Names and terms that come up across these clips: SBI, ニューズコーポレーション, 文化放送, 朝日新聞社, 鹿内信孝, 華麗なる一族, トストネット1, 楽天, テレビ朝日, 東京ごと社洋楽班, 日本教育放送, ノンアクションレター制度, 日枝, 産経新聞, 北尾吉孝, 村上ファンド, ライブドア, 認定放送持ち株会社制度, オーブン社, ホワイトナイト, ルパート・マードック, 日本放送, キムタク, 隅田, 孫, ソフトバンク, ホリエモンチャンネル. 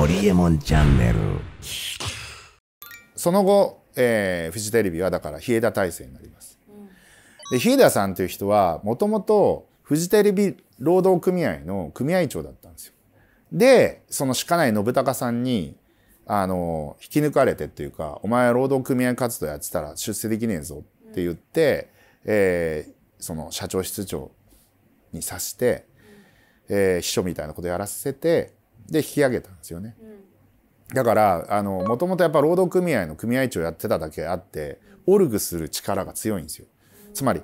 ホリエモンチャンネル。その後、フジテレビはだから日枝体制になります。で日枝さんという人はもともとフジテレビ労働組合の組合長だったんですよ。でその鹿内信孝さんに引き抜かれてっていうか「お前は労働組合活動やってたら出世できねえぞ」って言って、その社長室長にさして、秘書みたいなことやらせてで引き上げたんですよね。だからもともとやっぱ労働組合の組合長やってただけあってオルグする力が強いんですよ。つまり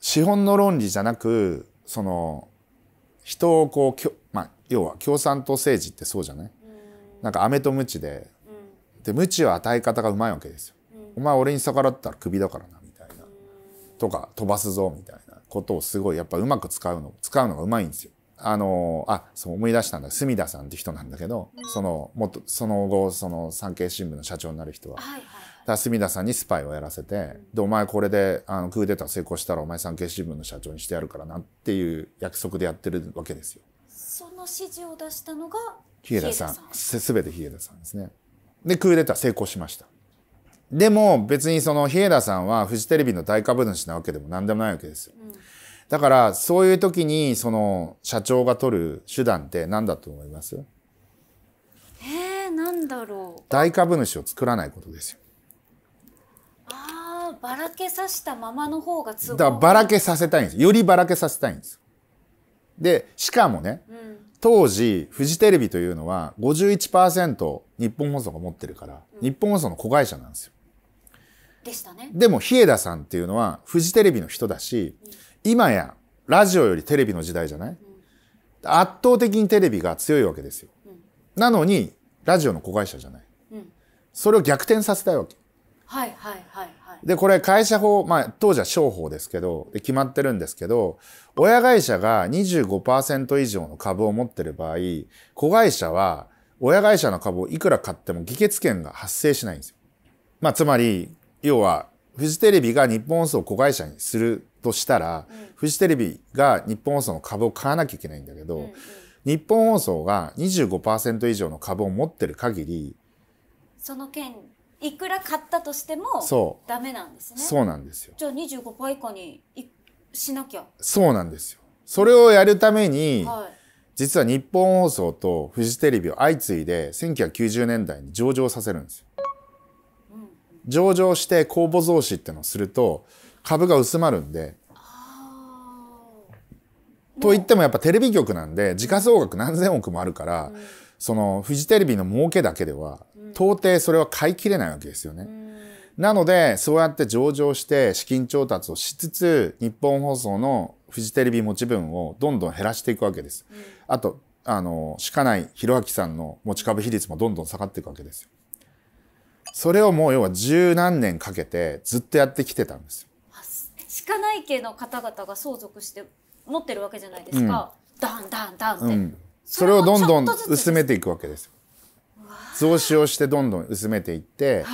資本の論理じゃなくその人をこう、まあ、要は共産党政治ってそうじゃない、なんか飴と鞭で、で鞭は与え方がうまいわけですよ。お前俺に逆らったらクビだからなみたいな、とか飛ばすぞみたいなことをすごいやっぱうまく使うのがうまいんですよ。そう思い出したんだ、隅田さんって人なんだけど、その後その産経新聞の社長になる人は。だから隅田さんにスパイをやらせて「でお前これでクーデター成功したらお前産経新聞の社長にしてやるからな」っていう約束でやってるわけですよ。その指示を出したのが日枝さん、全て日枝さんですね。でクーデター成功しました。でも別にその日枝さんはフジテレビの大株主なわけでも何でもないわけですよ。だからそういう時にその社長が取る手段って何だと思います？何だろう。大株主を作らないことですよ。ああ、ばらけさせたままの方が都合。だからばらけさせたいんです。よりばらけさせたいんです。でしかもね、当時フジテレビというのは 51% 日本放送が持ってるから、日本放送の子会社なんですよ。でしたね。でも日枝さんっていうのはフジテレビの人だし、今やラジオよりテレビの時代じゃない、圧倒的にテレビが強いわけですよ。なのにラジオの子会社じゃない、それを逆転させたいわけ。はいはいはいはい。でこれ会社法、まあ当時は商法ですけどで決まってるんですけど、親会社が 25% 以上の株を持ってる場合、子会社は親会社の株をいくら買っても議決権が発生しないんですよ。まあつまり要はフジテレビが日本放送を子会社にするとしたら、フジテレビが日本放送の株を買わなきゃいけないんだけど、日本放送が 25% 以上の株を持ってる限りその権いくら買ったとしてもダメなんですね。そうなんですよ。じゃあ 25% 以下にしなきゃ。そうなんですよ。それをやるために、実は日本放送とフジテレビを相次いで1990年代に上場させるんですよ。上場して公募増資ってのをすると株が薄まるんで。と言ってもやっぱテレビ局なんで時価総額何千億もあるから、そのフジテレビの儲けだけでは到底それは買い切れないわけですよね。なのでそうやって上場して資金調達をしつつ日本放送のフジテレビ持ち分をどんどん減らしていくわけです。あと鹿内博明さんの持ち株比率もどんどん下がっていくわけですよ。それをもう要は十何年かけてずっとやってきてたんですよ。鹿内家の方々が相続して持ってるわけじゃないですか。ダンダンダンって。それをどんどん薄めていくわけですよ。増資をしてどんどん薄めていって、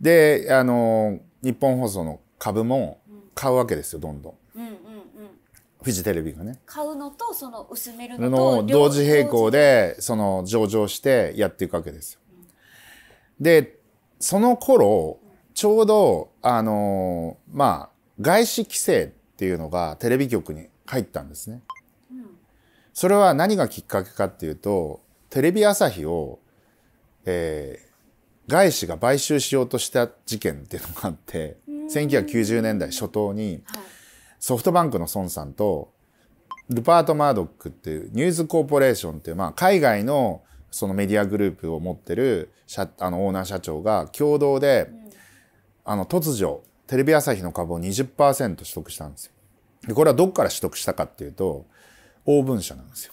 で日本放送の株も買うわけですよ、どんどん。フジテレビがね。買うのとその薄めるのと同時並行でその上場してやっていくわけですよ。でその頃ちょうどまあ外資規制っていうのがテレビ局に入ったんですね。それは何がきっかけかっていうと、テレビ朝日を、外資が買収しようとした事件っていうのがあって、1990年代初頭に、ソフトバンクの孫さんとルパート・マードックっていうニューズコーポレーションっていう、まあ、海外のそのメディアグループを持ってるオーナー社長が共同で、突如テレビ朝日の株を 20% 取得したんですよ。でこれはどこから取得したかっていうと、オーブン社なんですよ。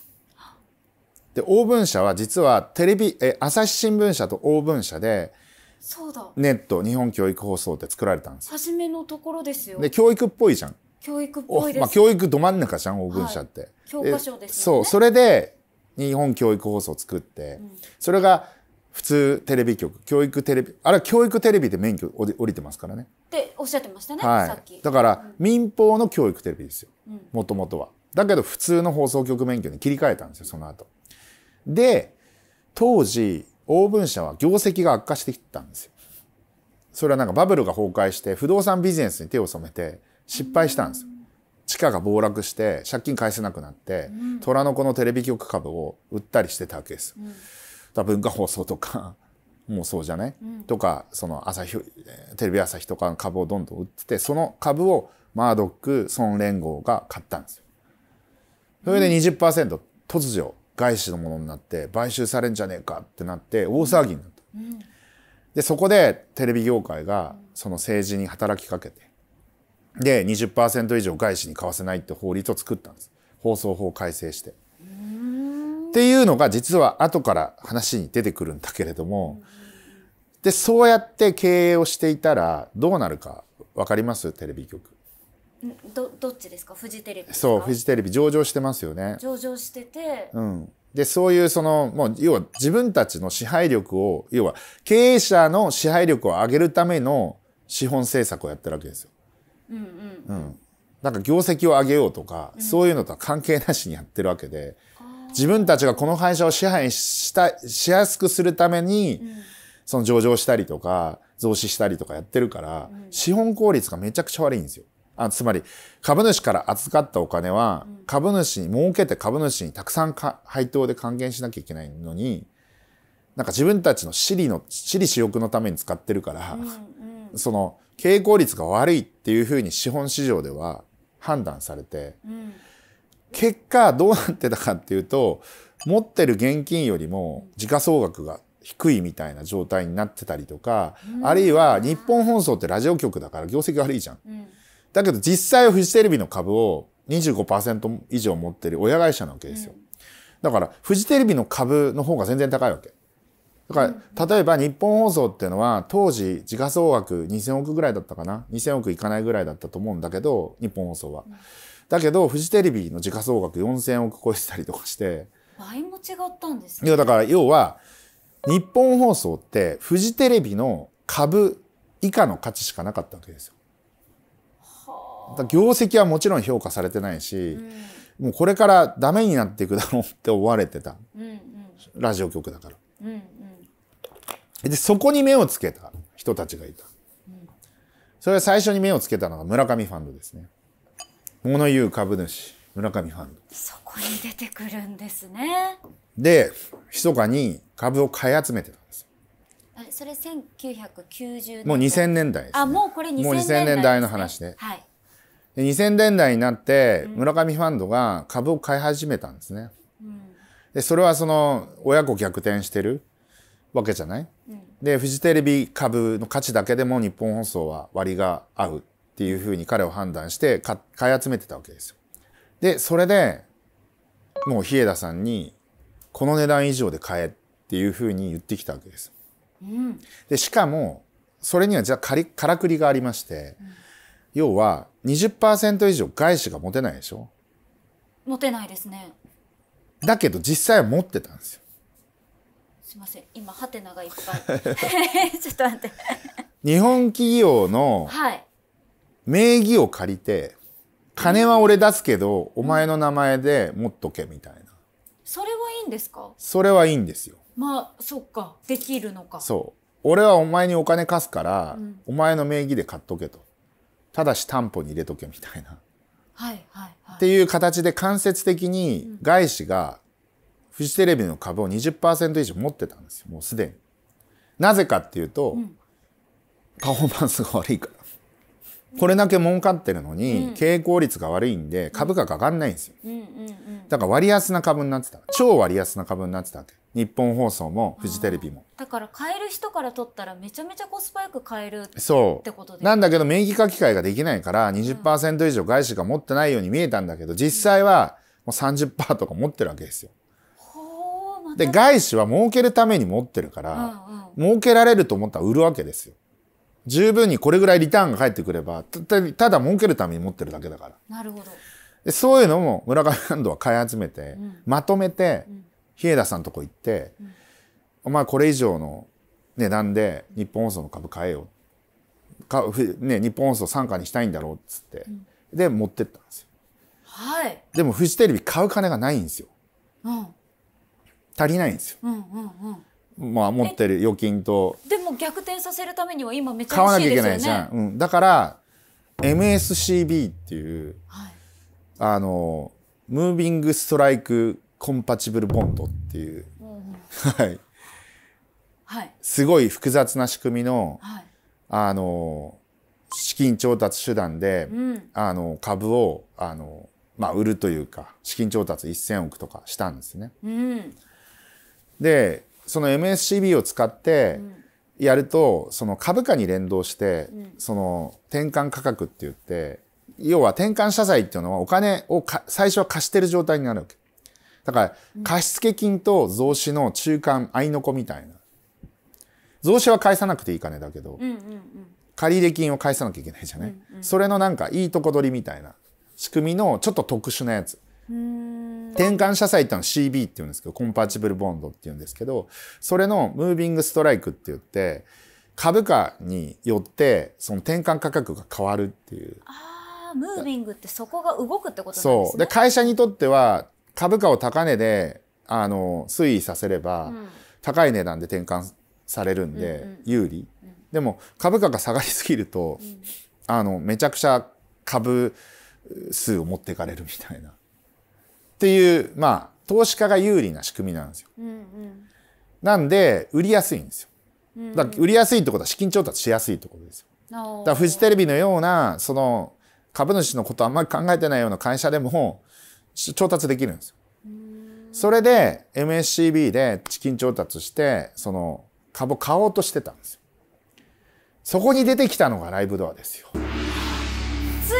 でオーブン社は実は朝日新聞社とオーブン社でネット日本教育放送って作られたんですよ。初めのところですよ。で教育っぽいじゃん。教育っぽいです。まあ、教育ど真ん中じゃんオーブン社って。教科書ですね。そうそれで日本教育放送を作って、それが普通テレビ局教育テレビあれは教育テレビで免許降りてますからね。っておっしゃってましたね、さっき。だから、民放の教育テレビですよ、もともとは。だけど普通の放送局免許に切り替えたんですよ、その後。で当時、オーブン社は業績が悪化してきたんですよ。それはなんかバブルが崩壊して不動産ビジネスに手を染めて失敗したんですよ。地価が暴落して借金返せなくなって、虎の子のテレビ局株を売ったりしてたわけですよ。だから文化放送とかもうそうじゃない、とかその朝日テレビ朝日とかの株をどんどん売ってて、その株をマードック孫連合が買ったんですよ。それで 20% 突如外資のものになって買収されんじゃねえかってなって大騒ぎになった。でそこでテレビ業界がその政治に働きかけて、で 20% 以上外資に買わせないって法律を作ったんです。放送法を改正してっていうのが実は後から話に出てくるんだけれども、でそうやって経営をしていたらどうなるか分かります？テレビ局どっちですか？フジテレビですか？そう、フジテレビ上場してますよね。上場してて、でそういうそのもう要は自分たちの支配力を、要は経営者の支配力を上げるための資本政策をやってるわけですよ。なんか業績を上げようとか、そういうのとは関係なしにやってるわけで、自分たちがこの会社を支配しやすくするために、その上場したりとか増資したりとかやってるから、資本効率がめちゃくちゃ悪いんですよ。つまり株主から預かったお金は、株主に儲けて株主にたくさん配当で還元しなきゃいけないのに、なんか自分たちの私利私欲のために使ってるから、その経営効率が悪いっていうふうに資本市場では判断されて、結果どうなってたかっていうと、持ってる現金よりも時価総額が低いみたいな状態になってたりとか、あるいは日本放送ってラジオ局だから業績悪いじゃん。だけど実際はフジテレビの株を 25% 以上持ってる親会社なわけですよ。だからフジテレビの株の方が全然高いわけ。だから例えば日本放送っていうのは当時時価総額 2,000 億ぐらいだったかな、 2,000 億いかないぐらいだったと思うんだけど、日本放送は。だけどフジテレビの時価総額 4,000 億超えてたりとかして、倍も違ったんですね。いやだから要は日本放送ってフジテレビの株以下の価値しかなかったわけですよ。業績はもちろん評価されてないし、もうこれからダメになっていくだろうって思われてた、ラジオ局だから、でそこに目をつけた人たちがいた。それは最初に目をつけたのが村上ファンドですね。物言う株主村上ファンド、そこに出てくるんですね。で密かに株を買い集めてたんですよ。あれそれ1990年代、もう2000年代です、ね、あもうこれ2000年代、ね、もう2000年代の話で、はいで2000年代になって村上ファンドが株を買い始めたんですね。でそれはその親子逆転してるわけじゃない、でフジテレビ株の価値だけでも日本放送は割が合うっていうふうに彼を判断して買い集めてたわけですよ。でそれでもう日枝さんにこの値段以上で買えっていうふうに言ってきたわけです、でしかもそれにはじゃあからくりがありまして、要は 20% 以上外資が持てないでしょ。持てないですね。だけど実際は持ってたんですよ。すいません今ハテナがいっぱいちょっと待って日本企業の名義を借りて、金は俺出すけどお前の名前で持っとけみたいな。それはいいんですか？それはいいんですよ。まあそっか、できるのか。そう俺はお前にお金貸すから、お前の名義で買っとけと。ただし担保に入れとけみたいなっていう形で間接的に外資がフジテレビの株を 20% 以上持ってたんですよ、もうすでに。なぜかっていうと、パフォーマンスが悪いから。これだけ儲かってるのに、経営効率が悪いんで株価が上がんないんですよ。だから割安な株になってた、超割安な株になってたわけ。日本放送もフジテレビも。だから買える人から取ったらめちゃめちゃコスパよく買えるってことで。なんだけど名義書き換えができないから 20% 以上外資が持ってないように見えたんだけど、実際はもう 30% とか持ってるわけですよ。で外資は儲けるために持ってるから、儲けられると思ったら売るわけですよ。十分にこれぐらいリターンが返ってくれば、ただ儲けるために持ってるだけだから。なるほど。でそういうのも村上ファンドは買い集めて、まとめて、日枝さんのとこ行って、お前これ以上の値段で日本放送の株買えよ。日本放送傘下にしたいんだろうっつって。で、持ってったんですよ。でもフジテレビ買う金がないんですよ。足りないんですよ。まあ持ってる預金と。でも逆転させるためには今めちゃ欲しいですよね。買わなきゃいけないじゃん。うん、だから MSCB っていう、はい、ムービングストライクコンパチブルボンドっていう、はい、はい、すごい複雑な仕組みの、はい、資金調達手段で、うん、株をまあ、売るというか資金調達 1,000 億とかしたんですね。うん、でその MSCB を使ってやると、うん、その株価に連動して、うん、その転換価格って言って要は転換社債っていうのはお金を最初は貸してる状態になるわけだから、うん、貸付金と増資の中間合いの子みたいな。増資は返さなくていい金だけど、借入金を返さなきゃいけないじゃない、うん、それのなんかいいとこ取りみたいな仕組みのちょっと特殊なやつ。転換社債ってのは CB っていうんですけど、コンパチブルボンドっていうんですけど、それのムービングストライクって言って株価によってその転換価格が変わるっていう。ああ、ムービングってそこが動くってことなんですね。そうで、会社にとっては株価を高値で推移させれば、うん、高い値段で転換されるんで、うん、有利。うん、でも株価が下がりすぎると、うん、めちゃくちゃ株数を持っていかれるみたいなっていう、まあ投資家が有利な仕組みなんですよ。うんうん、なんで売りやすいんですよ。うんうん、だから売りやすいってことは資金調達しやすいってことですよ。だからフジテレビのようなその株主のことあんまり考えてないような会社でも調達できるんですよ。それで MSCB で資金調達してその株を買おうとしてたんですよ。そこに出てきたのがライブドアですよ。つ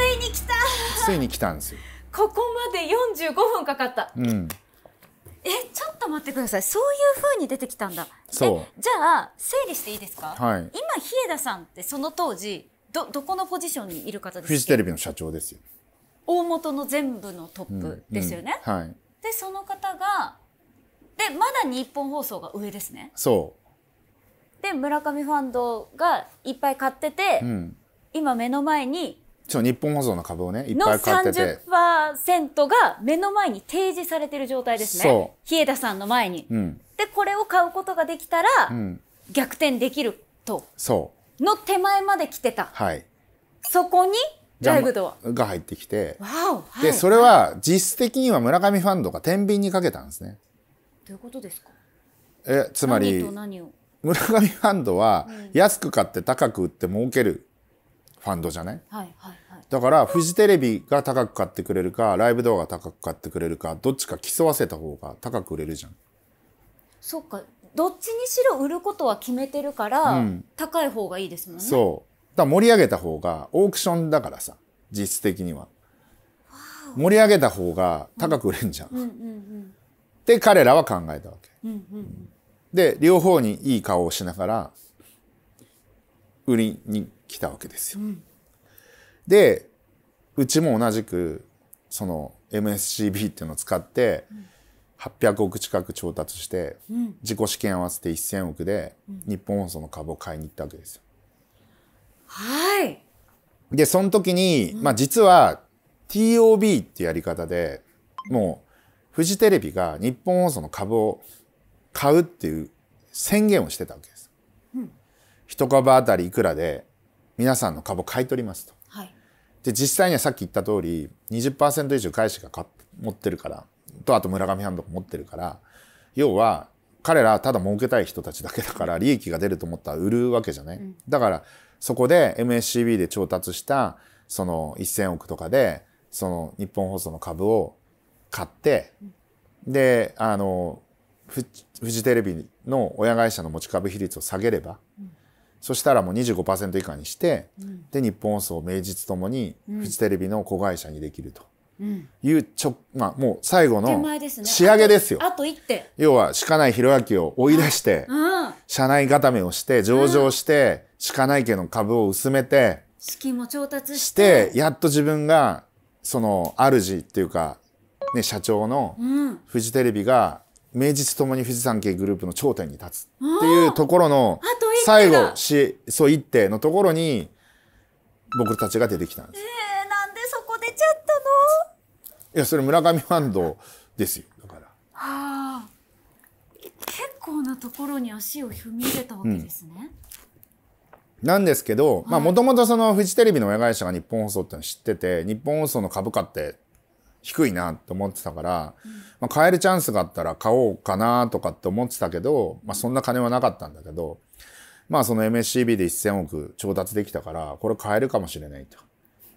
いに来たんですよ。ここまで45分かかった。うん、ちょっと待ってください。そういう風に出てきたんだ。そう。じゃあ整理していいですか？はい。今日枝さんってその当時どこのポジションにいる方ですか？フジテレビの社長ですよ。大元の全部のトップですよね。うんうん、はい。でその方がでまだ日本放送が上ですね。そう。で村上ファンドがいっぱい買ってて、うん、今目の前に。日本放送の株をねいっぱい買ってての 30% が目の前に提示されてる状態ですね。そう日枝さんの前に、うん、でこれを買うことができたら、うん、逆転できるとそうの手前まで来てた。はい、そこにライブドアが入ってきて、はい、でそれは実質的には村上ファンドが天秤にかけたんですね。どういうことですか？つまり村上ファンドは安く買って高く売って儲けるファンドじゃない？だからフジテレビが高く買ってくれるかライブドアが高く買ってくれるかどっちか競わせた方が高く売れるじゃん。そっか、どっちにしろ売ることは決めてるから、うん、高い方がいいですもんね。そうだから盛り上げた方がオークションだからさ実質的には盛り上げた方が高く売れるじゃんって彼らは考えたわけ、で両方にいい顔をしながら売りに来たわけですよ。うん、でうちも同じくその MSCB っていうのを使って800億近く調達して、うん、自己資金合わせて 1,000 億で日本放送の株を買いに行ったわけですよ。はい、でその時に、まあ、実は TOB っていうやり方でもうフジテレビが日本放送の株を買うっていう宣言をしてたわけです。一株あたりいくらで皆さんの株を買い取りますと、はい、で実際にはさっき言った通り 20% 以上外資が持ってるからとあと村上ファンドが持ってるから要は彼らはただ儲けたい人たちだけだから利益が出ると思ったら売るわけじゃない、うん、だからそこで MSCB で調達したその 1,000 億とかでその日本放送の株を買って、うん、でフジテレビの親会社の持ち株比率を下げれば。うんそしたらもう 25% 以下にして、うん、で日本放送を名実ともにフジテレビの子会社にできるというまあ、もう最後の仕上げですよ。あと一手要はしかない弘明を追い出して、うん、社内固めをして上場してしかない家の株を薄めて資金も調達してやっと自分がその主っていうか、ね、社長のフジテレビが名実ともにフジサンケイグループの頂点に立つっていうところの。うん最後そう一手のところに僕たちが出てきたんです。なんでそこ出ちゃったの？いやそれ村上ファンドですよだから。はあ。構なところに足を踏み入れたわけですね。なんですけど、もともとそのフジテレビの親会社が日本放送っての知ってて、日本放送の株価って低いなと思ってたから、買えるチャンスがあったら買おうかなとかって思ってたけど、そんな金はなかったんだけど、その MSCB で1000億調達できたから、これ買えるかもしれないと。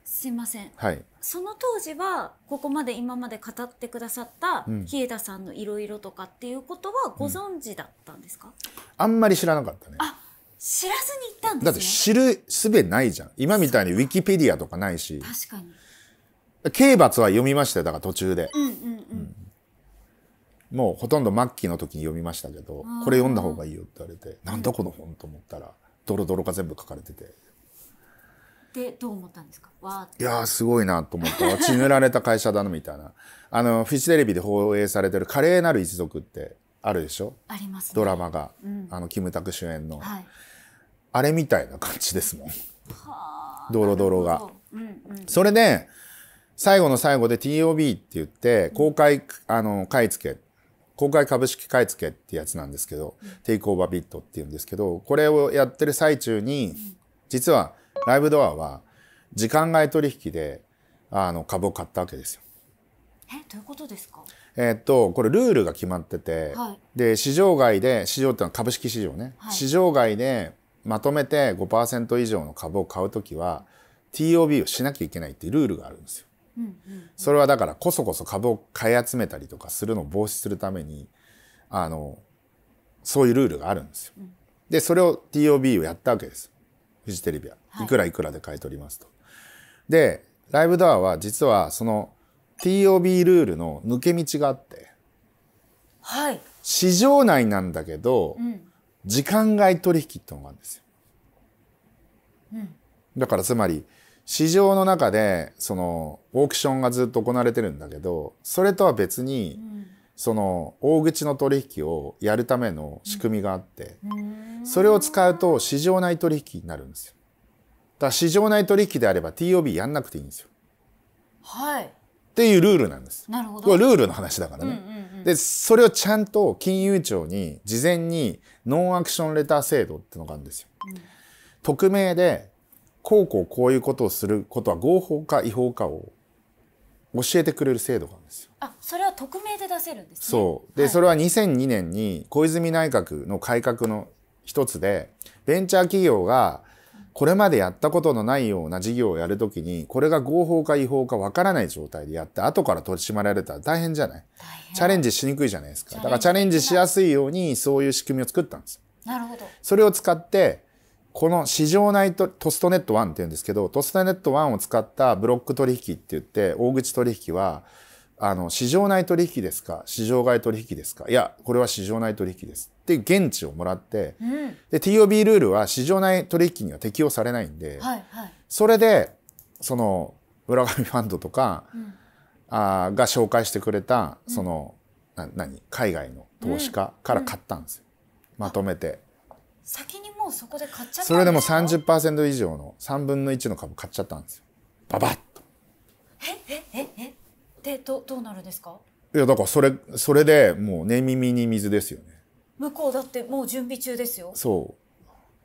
すいません、はい、その当時はここまで今まで語ってくださった日枝さんのいろいろとかっていうことはご存知だったんですか？あんまり知らなかったね。あ、知らずに行ったんですね。だって知るすべないじゃん。今みたいにウィキペディアとかないし。確かに。刑罰は読みましたよ、だから途中で。もうほとんど末期の時に読みましたけど、これ読んだ方がいいよって言われて、なんだこの本と思ったら、ドロドロが全部書かれてて。でどう思ったんですか？いやーすごいなと思った。血塗られた会社だなみたいな。フジテレビで放映されてる「華麗なる一族」ってあるでしょ？ありますね、ドラマが、キムタク主演の、はい、あれみたいな感じですもん。ドロドロが。それで最後の最後で TOB って言って公開株式買い付けってやつなんですけど、テイクオーバービットっていうんですけど、これをやってる最中に、実はライブドアは時間外取引で株を買ったわけですよ。どういうことですか？これルールが決まってて、で市場外で、市場ってのは株式市場ね、市場外でまとめて 5% 以上の株を買うときは TOB をしなきゃいけないっていうルールがあるんですよ。それはだからこそこそ株を買い集めたりとかするのを防止するためにそういうルールがあるんですよ。でそれを TOB をやったわけです。フジテレビはいくらいくらで買い取りますと。でライブドアは実はその TOB ルールの抜け道があって、はい、市場内なんだけど、時間外取引ってのがあるんですよ。だからつまり市場の中でそのオークションがずっと行われてるんだけど、それとは別に、その大口の取引をやるための仕組みがあって、それを使うと市場内取引になるんですよ。だから市場内取引であれば TOB やんなくていいんですよ。はい。っていうルールなんです。なるほど。これルールの話だからね。で、それをちゃんと金融庁に事前にノンアクションレター制度ってのがあるんですよ。匿名でこういうことをすることは合法か違法かを教えてくれる制度があるんですよ。あ、それは匿名で出せるんですね。そう。で、それは2002年に小泉内閣の改革の一つで、ベンチャー企業がこれまでやったことのないような事業をやるときに、これが合法か違法かわからない状態でやって、後から取り締まられたら大変じゃない？チャレンジしにくいじゃないですか。だからチャレンジしやすいようにそういう仕組みを作ったんです。なるほど。それを使って、この市場内とトストネット1って言うんですけど、トストネット1を使ったブロック取引って言って、大口取引は、市場内取引ですか、市場外取引ですか、いや、これは市場内取引ですっていう現地をもらって、で、TOB ルールは市場内取引には適用されないんで、それで、その、村上ファンドとか、が紹介してくれた、その、海外の投資家から買ったんですよ。まとめて。先にもうそこで買っちゃったんですか？それでも 30% 以上の3分の1の株買っちゃったんですよ。ババッと。でどうなるんですか？いやだからそれでもう寝耳に水ですよね。向こうだってもう準備中ですよ。そ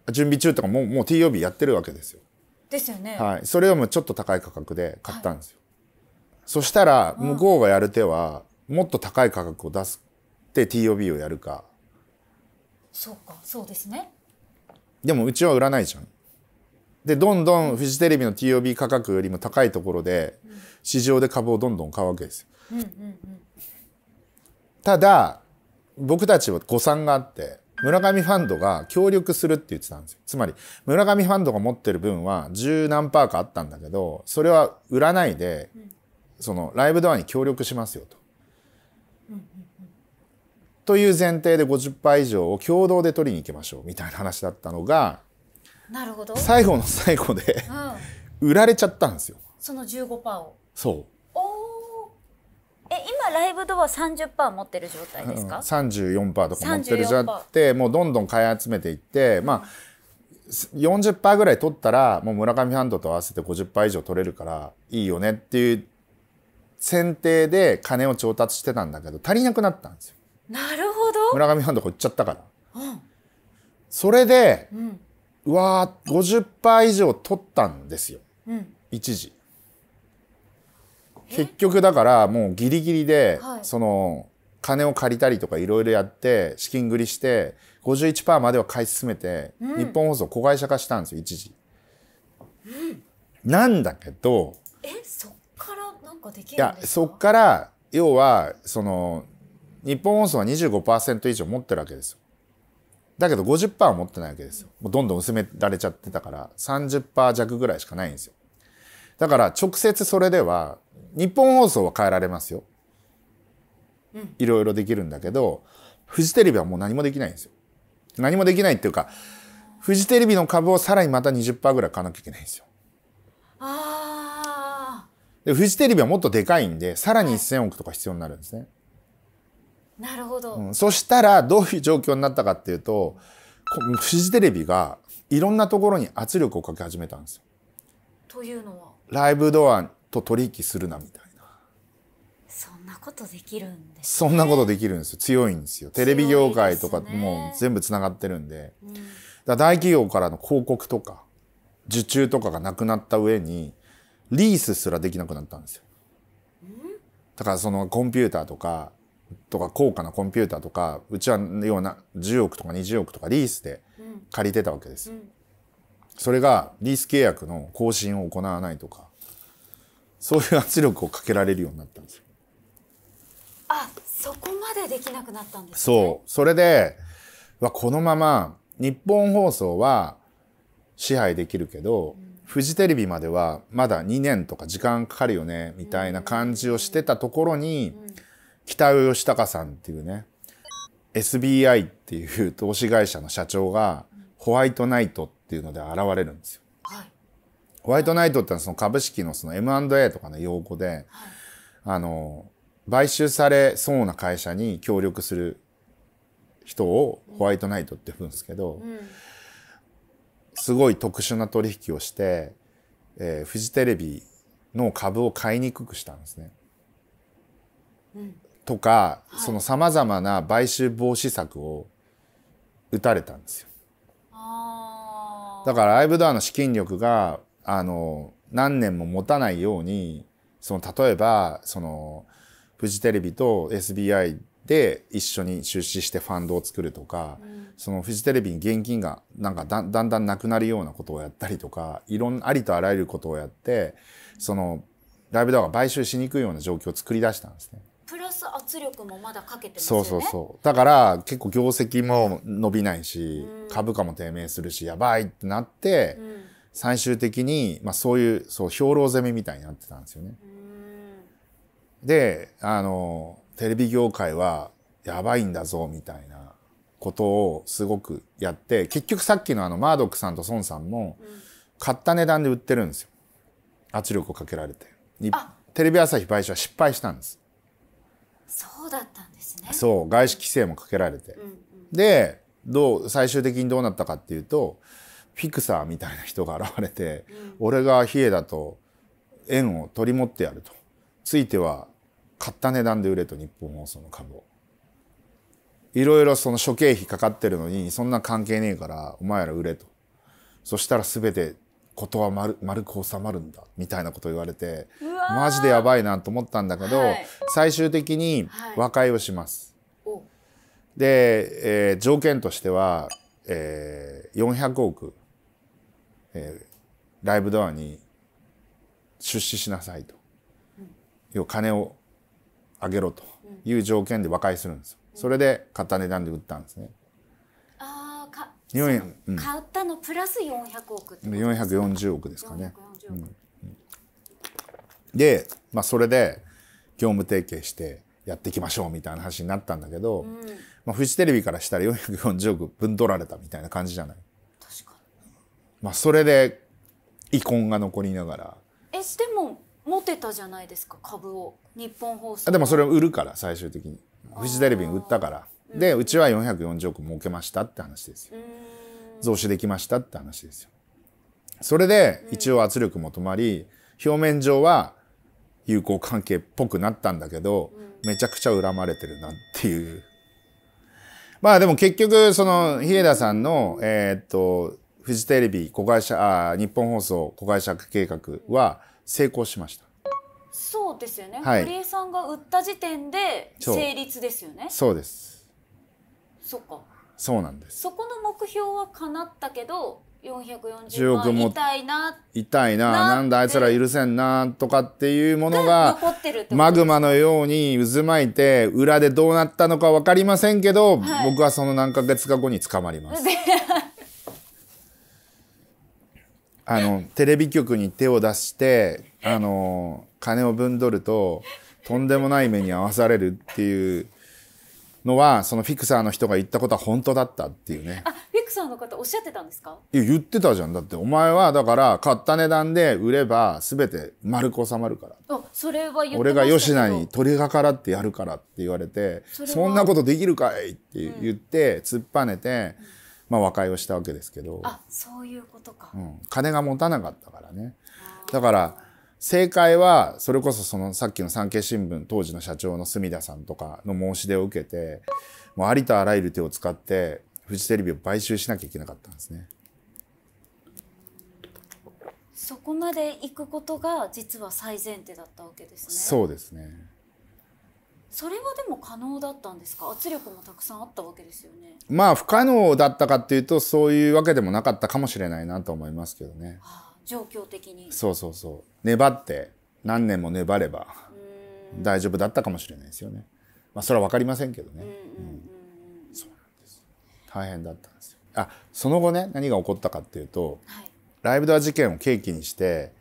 う。準備中とかもう TOB やってるわけですよ。ですよね。はい。それをもうちょっと高い価格で買ったんですよ。そしたら向こうがやる手はもっと高い価格を出すって TOB をやるか。そうか、そうですね。でもうちは売らないじゃん。でどんどんフジテレビの TOB 価格よりも高いところで市場で株をどんどん買うわけですよ。ただ僕たちは誤算があって、村上ファンドが協力するって言ってたんですよ。つまり村上ファンドが持ってる分は10何パーかあったんだけど、それは売らないで、そのライブドアに協力しますよと。という前提で 50% 以上を共同で取りに行きましょうみたいな話だったのが、なるほど、最後の最後で売られちゃったんですよ、その 15% を。そう。今ライブドア 30% 持ってる状態ですか？ 34% とか持ってる状態で、もうどんどん買い集めていって、40% ぐらい取ったらもう村上ファンドと合わせて 50% 以上取れるからいいよねっていう選定で金を調達してたんだけど、足りなくなったんですよ。なるほど。村上ファンドこう言っちゃったから、うん、それで、うん、うわー 50% 以上取ったんですよ、うん、一時。結局だからもうギリギリで、はい、その金を借りたりとかいろいろやって資金繰りして 51% までは買い進めて、うん、日本放送子会社化したんですよ一時、うん、なんだけどそっからなんかできるんですか？いや、そっから要はその日本放送は 25% 以上持ってるわけですよ。だけど 50% は持ってないわけですよ。もうどんどん薄められちゃってたから 30% 弱ぐらいしかないんですよ。だから直接それでは日本放送は変えられますよ、うん、いろいろできるんだけどフジテレビはもう何もできないんですよ。何もできないっていうかフジテレビの株をさらにまた 20% ぐらい買わなきゃいけないんですよ。あでフジテレビはもっとでかいんでさらに 1,000 億とか必要になるんですね。なるほど、うん、そしたらどういう状況になったかっていうとフジテレビがいろんなところに圧力をかけ始めたんですよ。というのはライブドアと取引するなみたいな。そんなことできるんです、ね、そんなことできるんですよ。強いんですよ。テレビ業界とかもう全部つながってるんで、うん、だから大企業からの広告とか受注とかがなくなった上にリースすらできなくなったんですよ。だからそのコンピューターとか高価なコンピューターとかうちはような10億とか20億とかリースで借りてたわけです、うんうん、それがリース契約の更新を行わないとかそういう圧力をかけられるようになったんですよ。あ、そこまでできなくなったんですね。そう、それでこのまま日本放送は支配できるけど、うん、フジテレビまではまだ2年とか時間かかるよねみたいな感じをしてたところに、うん、北尾吉孝さんっていうね SBI っていう投資会社の社長がホワイトナイトっていうので現れるんですよ。ホワイトナイトってのはその株式のその M&A とかの用語で、はい、買収されそうな会社に協力する人をホワイトナイトって言うんですけど、うん、すごい特殊な取引をして、フジテレビの株を買いにくくしたんですね。うん、とか、はい、そのさまざまな買収防止策を打たれたんですよ。だからライブドアの資金力が何年も持たないようにその例えばそのフジテレビと SBI で一緒に出資してファンドを作るとか、うん、そのフジテレビに現金がなんかだんだんなくなるようなことをやったりとかいろんなありとあらゆることをやってそのライブドアが買収しにくいような状況を作り出したんですね。プラス圧力もまだかけてますよね。そうそうそう。だから結構業績も伸びないし、うん、株価も低迷するしやばいってなって、うん、最終的に、まあ、そういう兵糧攻めみたいになってたんですよね。うん、でテレビ業界はやばいんだぞみたいなことをすごくやって結局さっきのマードックさんと孫さんも買った値段で売ってるんですよ。圧力をかけられてテレビ朝日買収は失敗したんです。そうだったんですね。そう、外資規制もかけられて、うんうん、で最終的にどうなったかっていうとフィクサーみたいな人が現れて、うん、俺がヒエだと円を取り持ってやるとついては買った値段で売れと日本放送の株をいろいろその諸経費かかってるのにそんな関係ねえからお前ら売れとそしたら全てことは丸く収まるんだみたいなこと言われてマジでやばいなと思ったんだけど、はい、最終的に和解をします、はい、で、条件としては、400億、ライブドアに出資しなさいと、うん、要は金をあげろという条件で和解するんですよ、うん、それで買った値段で売ったんですね。買ったのプラス400億ってことですか？440億ですかね。うん、で、まあ、それで業務提携してやっていきましょうみたいな話になったんだけど、うん、まあ、フジテレビからしたら440億分取られたみたいな感じじゃない。確かに。まあ、それで遺恨が残りながら。でも持てたじゃないですか株を日本放送。でもそれを売るから最終的にフジテレビに売ったから。でうちは440億儲けましたって話ですよ。増資できましたって話ですよ。それで一応圧力も止まり表面上は友好関係っぽくなったんだけどめちゃくちゃ恨まれてるなっていうまあでも結局その日枝さんのフジテレビ子会社日本放送子会社計画は成功しました。そうですよね。堀江さんが売った時点で成立ですよね。そうです。そっか。そうなんです。そこの目標は叶ったけど440億も痛いな痛いな、なんだあいつら許せんなとかっていうものがマグマのように渦巻いて裏でどうなったのか分かりませんけど、はい、僕はその何ヶ月か後に捕まります。テレビ局に手を出して金をぶんどるととんでもない目に遭わされるっていうのはそのフィクサーの人が言ったことは本当だったっていうね。フィクサーの方おっしゃってたんですか？いや言ってたじゃん。だってお前はだから買った値段で売れば全て丸く収まるから、あそれは言ってましたけど、俺が吉田に鳥がからってやるからって言われて、 そんなことできるかいって言って、うん、突っぱねて、まあ、和解をしたわけですけど、あそういうことか、うん、金が持たなかったからね。だから正解はそれこそそのさっきの産経新聞当時の社長の住田さんとかの申し出を受けて、もうありとあらゆる手を使ってフジテレビを買収しなきゃいけなかったんですね。そこまで行くことが実は最前提だったわけですね。そうですね。それはでも可能だったんですか？圧力もたくさんあったわけですよね。まあ不可能だったかっていうとそういうわけでもなかったかもしれないなと思いますけどね。はあ、状況的に。そうそうそう。粘って何年も粘れば大丈夫だったかもしれないですよね。まあそれは分かりませんけどね。大変だったんですよ。あ、その後ね何が起こったかっていうと、はい、ライブドア事件を契機にして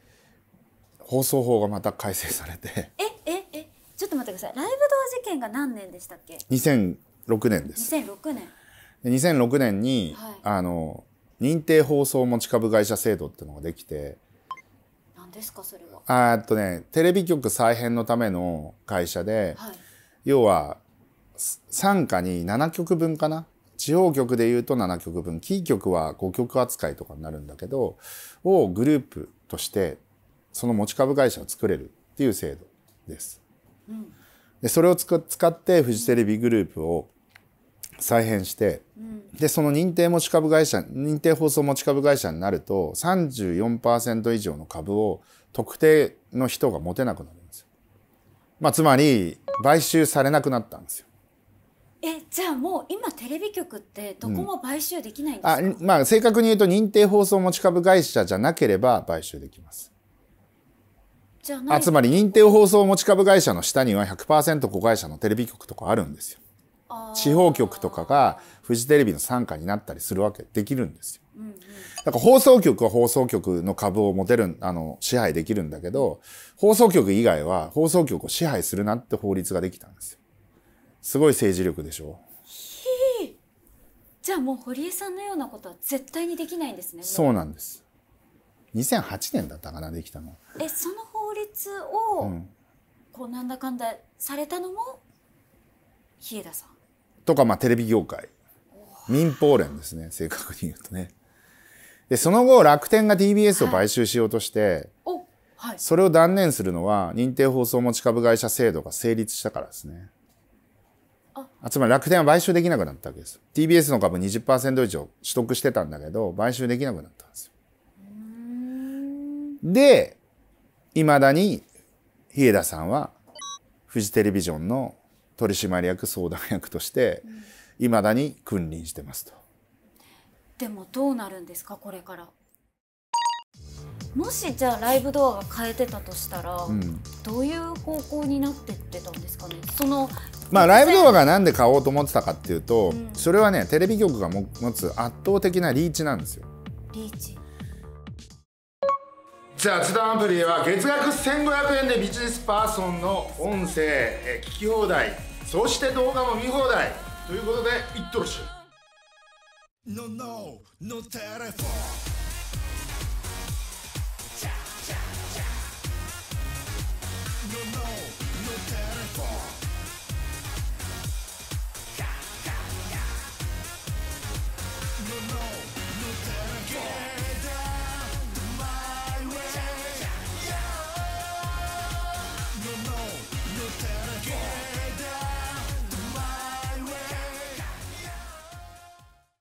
放送法がまた改正されてちょっと待ってください。ライブドア事件が何年でしたっけ？2006年です。2006年に、はい、認定放送持ち株会社制度っていうのができて、何ですかそれは？ね、テレビ局再編のための会社で、はい、要は傘下に7局分かな、地方局でいうと7局分、キー局は5局扱いとかになるんだけど、をグループとしてその持ち株会社を作れるっていう制度です。うん、でそれを使ってフジテレビグループを再編して、うん、でその認定放送持ち株会社になると 34% 以上の株を特定の人が持てなくなるんですよ。まあ、つまり買収されなくなったんですよ。じゃあもう今テレビ局ってどこも買収できないんですか？うん、まあ正確に言うと認定放送持ち株会社じゃなければ買収できます。じゃない、つまり認定放送持ち株会社の下には 100% 子会社のテレビ局とかあるんですよ。地方局とかがフジテレビの傘下になったりするわけできるんですよ。うんうん、だから放送局は放送局の株を持てる支配できるんだけど、放送局以外は放送局を支配するなって法律ができたんですよ。すごい政治力でしょ。じゃあもう堀江さんのようなことは絶対にできないんですね。そうなんです。2008年だったかなできたの。その法律を、うん、こうなんだかんだされたのも日枝さんとか、まあテレビ業界民放連ですね正確に言うとね。でその後楽天が TBS を買収しようとして、はい、それを断念するのは認定放送持ち株会社制度が成立したからですね。つまり楽天は買収できなくなったわけです。 TBS の株 20% 以上取得してたんだけど買収できなくなったんですよ。でいまだに日枝さんはフジテレビジョンの取締役相談役としていまだに君臨してますと。でもどうなるんですかこれから。もしじゃあライブドアが変えてたとしたら、うん、どういう方向になってってたんですかね。まあライブドアがなんで買おうと思ってたかっていうと、うん、それはねテレビ局が持つ圧倒的なリーチなんですよ。リーチ。雑談アプリでは月額1500円でビジネスパーソンの音声聞き放題、そして動画も見放題ということでいってらっしゃい。No, no.